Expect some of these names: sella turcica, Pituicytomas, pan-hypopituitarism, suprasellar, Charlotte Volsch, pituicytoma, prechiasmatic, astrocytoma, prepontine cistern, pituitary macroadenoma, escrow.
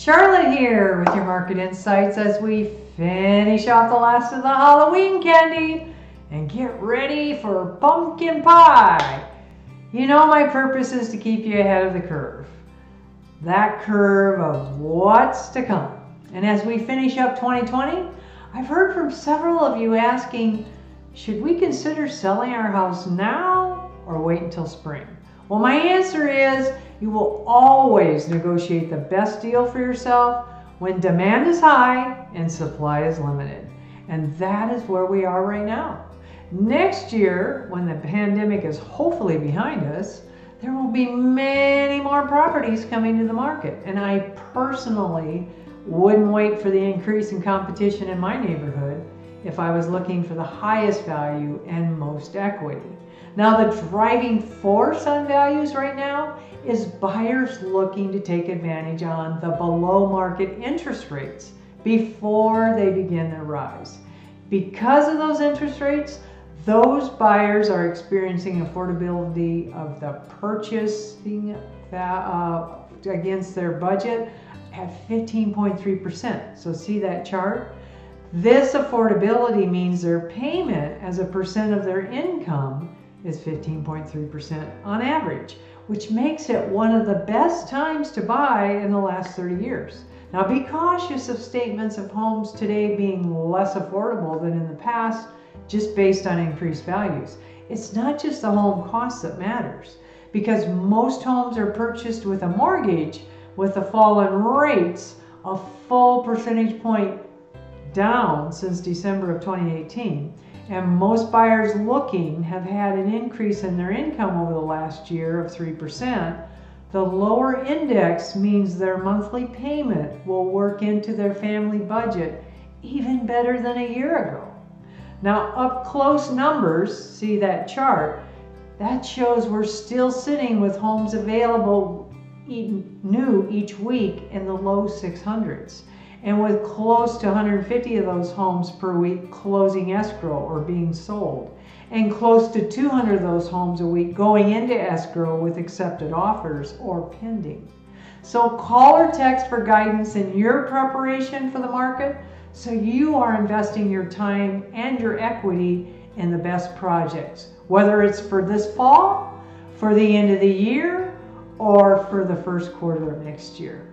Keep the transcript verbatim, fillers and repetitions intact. Charlotte here with your Market Insights as we finish off the last of the Halloween candy and get ready for pumpkin pie. You know my purpose is to keep you ahead of the curve. That curve of what's to come. And as we finish up twenty twenty, I've heard from several of you asking, should we consider selling our house now or wait until spring? Well, my answer is you will always negotiate the best deal for yourself when demand is high and supply is limited. And that is where we are right now. Next year, when the pandemic is hopefully behind us, there will be many more properties coming to the market. And I personally wouldn't wait for the increase in competition in my neighborhood if I was looking for the highest value and most equity. Now, the driving force on values right now is buyers looking to take advantage on the below market interest rates before they begin their rise. Because of those interest rates, those buyers are experiencing affordability of the purchasing uh, against their budget at fifteen point three percent. So see that chart? This affordability means their payment as a percent of their income is fifteen point three percent on average, which makes it one of the best times to buy in the last thirty years. Now be cautious of statements of homes today being less affordable than in the past just based on increased values. It's not just the home cost that matters, because most homes are purchased with a mortgage. With the fall in rates, a full percentage point down since December of twenty eighteen, and most buyers looking have had an increase in their income over the last year of three percent, the lower index means their monthly payment will work into their family budget even better than a year ago. Now, up close numbers, see that chart, that shows we're still sitting with homes available new each week in the low six hundreds, and with close to one hundred fifty of those homes per week closing escrow or being sold, and close to two hundred of those homes a week going into escrow with accepted offers or pending. So call or text for guidance in your preparation for the market, so you are investing your time and your equity in the best projects, whether it's for this fall, for the end of the year, or for the first quarter of next year.